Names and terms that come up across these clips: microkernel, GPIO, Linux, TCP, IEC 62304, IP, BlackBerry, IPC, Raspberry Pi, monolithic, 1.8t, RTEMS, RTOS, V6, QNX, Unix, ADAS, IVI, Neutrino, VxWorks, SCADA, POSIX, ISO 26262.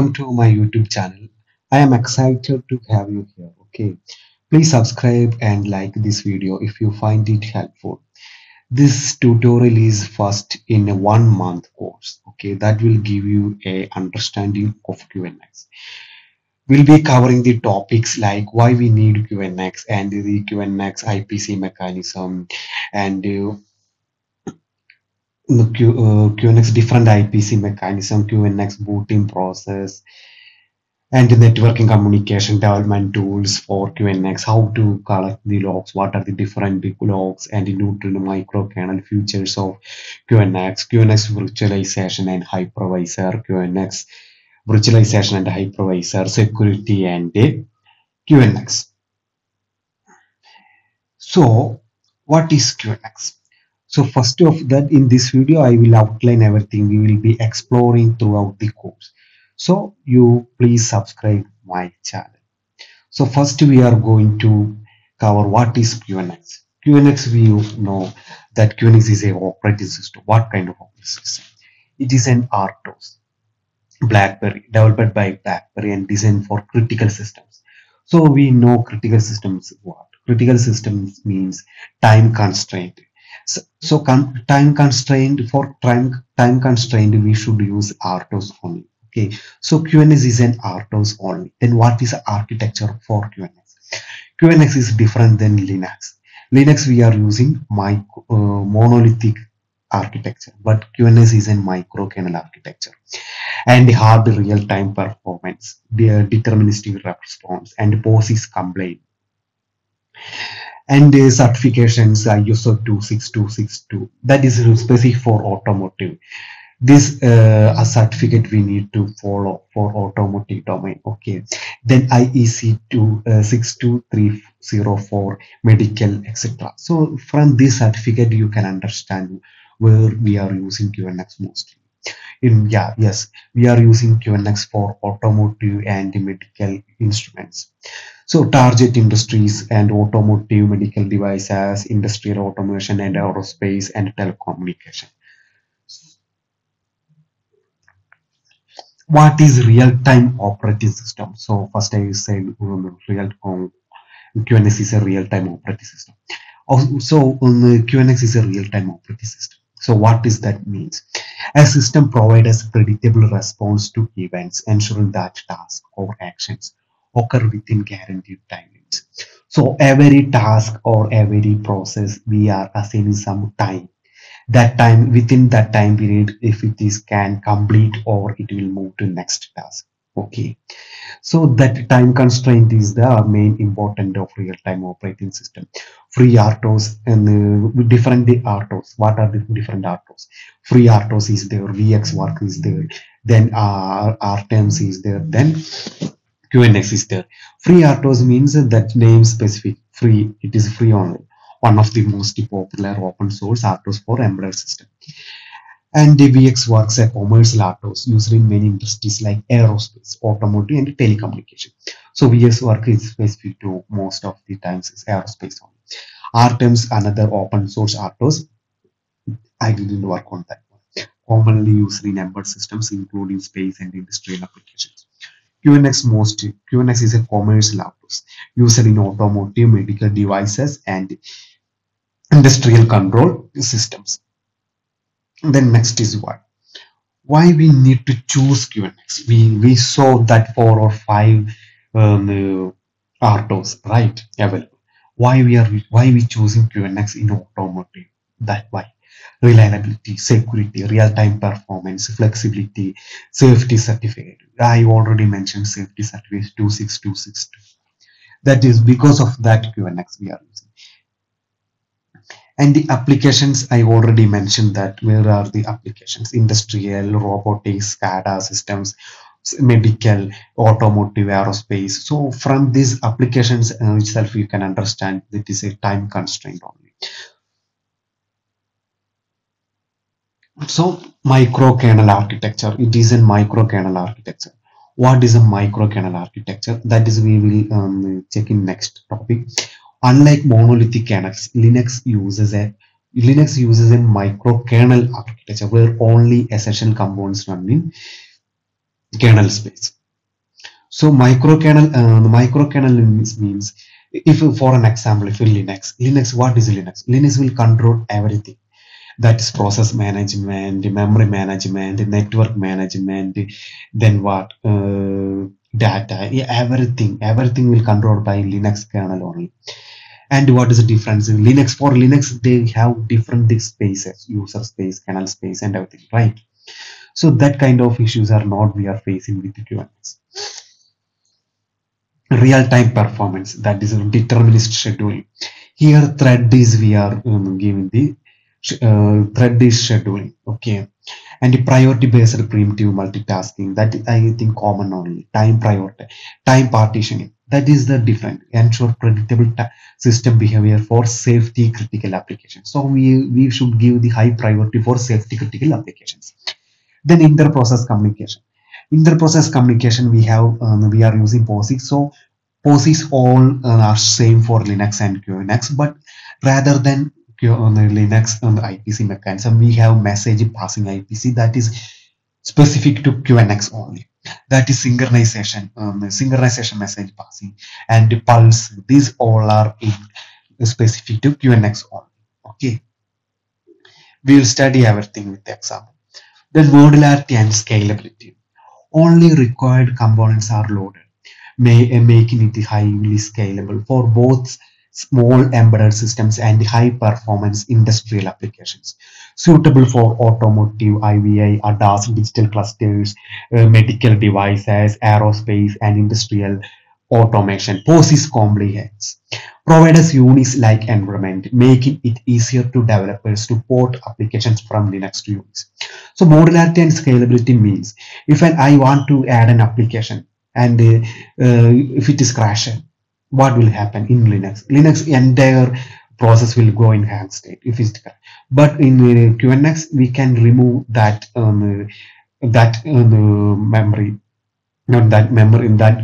Welcome to my YouTube channel. I am excited to have you here. Okay, please subscribe and like this video if you find it helpful. This tutorial is first in a 1-month course. Okay, that will give you a understanding of QNX. We'll be covering the topics like why we need QNX and the QNX IPC mechanism and QNX different IPC mechanism, QNX booting process, and the networking communication development tools for QNX, how to collect the logs, what are the different logs, and the Neutrino microkernel features of QNX, QNX virtualization and hypervisor, QNX virtualization and hypervisor, security, and QNX. So, what is QNX? So first of that, in this video, I will outline everything we will be exploring throughout the course. So you please subscribe my channel. So first we are going to cover what is QNX. QNX, we know that QNX is an operating system. What kind of operating system? It is an RTOS, BlackBerry, developed by BlackBerry and designed for critical systems. So we know critical systems what? Critical systems means time constraint. So time constrained we should use RTOS only. Okay, so QNX is an RTOS only. Then what is the architecture for QNX? QNX is different than Linux. Linux we are using monolithic architecture, but QNX is a microkernel architecture and hard real-time performance, deterministic response, and POSIX compliant. And the certifications ISO 26262, that is specific for automotive. This a certificate we need to follow for automotive domain. Okay, then IEC 62304 medical, etc. So from this certificate you can understand where we are using QNX mostly. We are using QNX for automotive and medical instruments. So target industries and automotive, medical devices, industrial automation and aerospace and telecommunication. What is real-time operating system? So first I said QNX is a real-time operating system. So QNX is a real-time operating system. So what does that mean? A system provides predictable response to events, ensuring that tasks or actions occur within guaranteed timelines. So every task or every process, we are assigning some time. That time, within that time period, if it is can complete or it will move to next task. Okay, so that time constraint is the main important of real-time operating system. Free RTOS and different RTOS. What are the different RTOS? Free RTOS is there, VxWorks is there, then RTEMS is there, then QNX is there. Free RTOS means that name specific, free, it is free only. One of the most popular open source RTOS for embedded system. And the VxWorks, a commercial RTOS used in many industries like aerospace, automotive, and telecommunication. So VxWorks is specific to most of the times is aerospace only. RTEMS, another open source RTOS. I didn't work on that one. Commonly used in embedded systems, including space and industrial applications. QNX is a commercial RTOS used in automotive, medical devices, and industrial control systems. Then next is what? Why we need to choose QNX? We saw that 4 or 5 RTOS, right? Available. Why we choosing QNX in automotive? That why. Reliability, security, real-time performance, flexibility, safety certificate. I already mentioned safety certificate 26262. That is because of that QNX we are using. And the applications, I already mentioned that where are the applications? Industrial, robotics, SCADA systems, medical, automotive, aerospace. So from these applications itself, you can understand that is a time constraint only. So microkernel architecture, it is a microkernel architecture. What is a microkernel architecture? That is we will check in next topic. Unlike monolithic kernels, Linux uses a microkernel architecture where only essential components run in kernel space. So micro kernel means, if for an example, if Linux, what is Linux? Linux will control everything. That is process management, memory management, network management, then what, data, everything will controlled by Linux kernel only. And what is the difference in Linux? For Linux, they have different spaces, user space, kernel space, and everything, right? So that kind of issues are not we are facing with QNX. Real-time performance, that is deterministic scheduling. Here thread is we are giving the thread is scheduling, okay. And priority-based primitive multitasking, that I think common only. Time partitioning, that is the different. Ensure predictable system behavior for safety critical applications. So we should give the high priority for safety critical applications. Then inter-process communication. Inter-process communication, we have we are using POSIX. So POSIX all are same for Linux and QNX, but rather than Linux on the IPC mechanism, we have message passing IPC that is specific to QNX only. That is synchronization, synchronization message passing, and pulse. These all are specific to QNX only. Okay, we will study everything with the example. Then modularity and scalability. Only required components are loaded, making it highly scalable for both small embedded systems and high performance industrial applications, suitable for automotive, IVI, ADAS, digital clusters, medical devices, aerospace, and industrial automation. POSIX comprehends provides Unix-like environment, making it easier to developers to port applications from Linux to Unix. So modularity and scalability means, if I want to add an application and if it is crashing, what will happen in Linux? Linux entire process will go in hang state if it's correct. But in QNX, we can remove that memory, not that memory, in that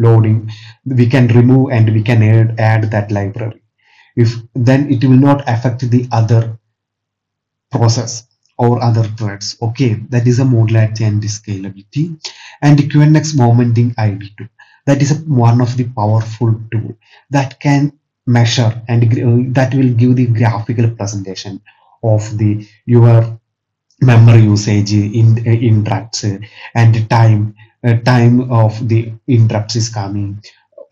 loading, we can remove and we can add that library. If then it will not affect the other process or other threads. Okay, that is a modularity and scalability. And QNX Momenting ID2. That is one of the powerful tool that can measure and that will give the graphical presentation of the your memory usage in interrupts and time of the interrupts is coming.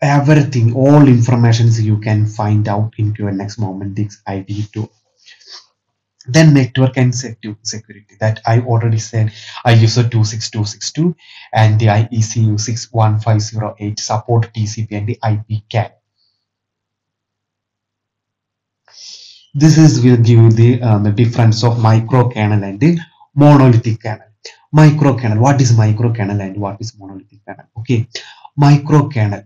Everything, all informations you can find out in QNX Momentics ID2. Then network and security, that I already said, ISO 26262 and the IEC 62304 support TCP and the IP CAN. This is will give you the difference of micro kernel and the monolithic kernel. Micro kernel, what is micro kernel and what is monolithic kernel? Okay, micro kernel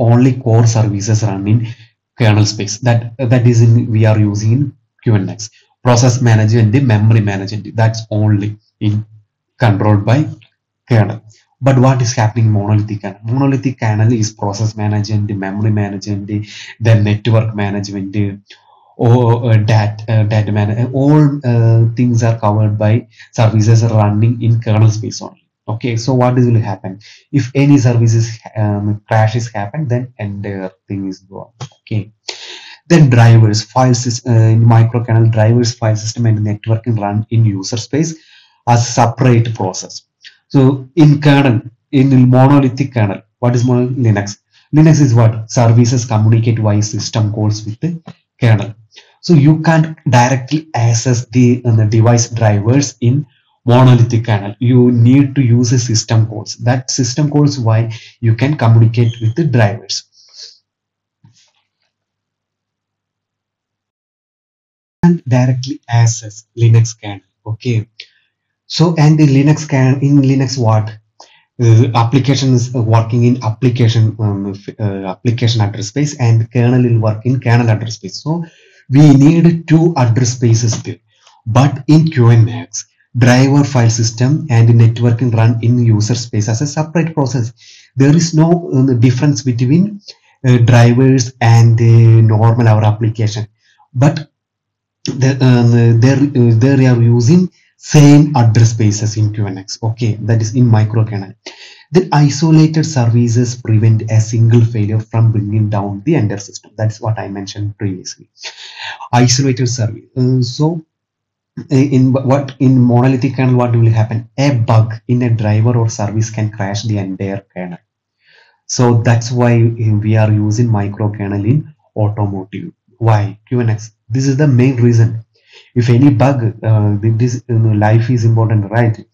only core services run in kernel space. That is in we are using QNX. Process management, the memory management, that's only in controlled by kernel. But what is happening monolithic kernel? Monolithic kernel is process management, the memory management, the network management, data management. All things are covered by services running in kernel space only. Okay, so what will happen if any services crashes happen? Then entire thing is gone. Okay. Then drivers, files in micro kernel, drivers, file system, and networking run in user space as separate process. So in kernel, in monolithic kernel, what is Linux? Linux is what? Services communicate via system calls with the kernel. So you can't directly access the device drivers in monolithic kernel. You need to use a system calls. That system calls why you can communicate with the drivers. And directly access Linux kernel. Okay, so and the Linux kernel, in Linux what application is working in application application address space, and kernel will work in kernel address space. So we need two address spaces there. But in QNX, driver, file system, and networking run in user space as a separate process. There is no difference between drivers and the normal our application, but they are using same address spaces in QNX. Okay, that is in microkernel. Then isolated services prevent a single failure from bringing down the entire system. That's what I mentioned previously. Isolated service. In monolithic kernel, what will happen? A bug in a driver or service can crash the entire kernel. So that's why we are using microkernel in automotive. Why? QNX. This is the main reason. If any bug, life is important, right?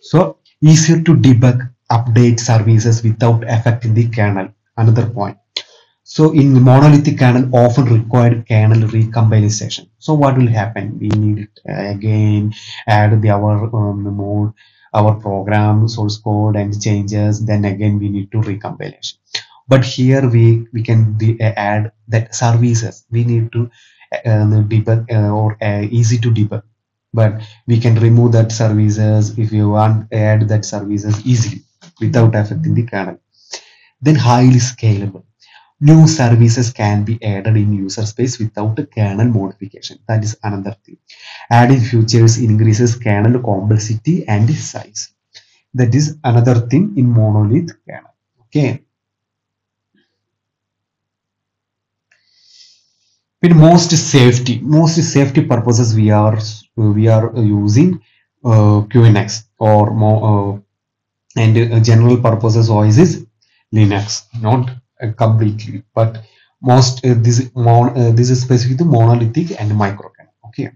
So easier to debug, update services without affecting the kernel. Another point. So in the monolithic kernel, often required kernel recompilation. So what will happen? We need again add our program source code and changes. Then again we need to recompilation. But here we can add that services. We need to debug easy to debug. But we can remove that services if you want. Add that services easily without affecting the kernel. Then highly scalable. New services can be added in user space without a kernel modification. That is another thing. Adding features increases kernel complexity and size. That is another thing in monolith kernel. Okay. With most safety purposes, we are using QNX or more, and general purposes OS is Linux, not completely, but most this is specific to monolithic and microkernel. Okay,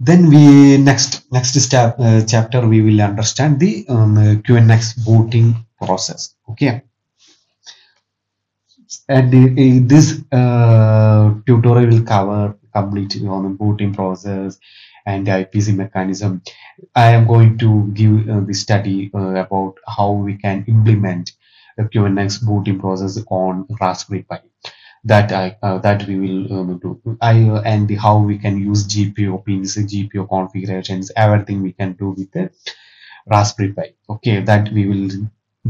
then we next chapter we will understand the QNX booting process. Okay, and this tutorial will cover completely on the booting process and IPC mechanism. I am going to give the study about how we can implement the QNX booting process on Raspberry Pi. That we will do. And how we can use GPIO pins, GPIO configurations, everything we can do with the Raspberry Pi. Okay, that we will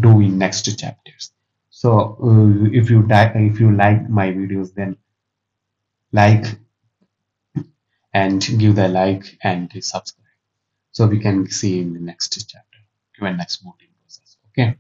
do in next chapters. So if you like my videos, then like and give the like and subscribe. So we can see in the next chapter QNX booting process. Okay.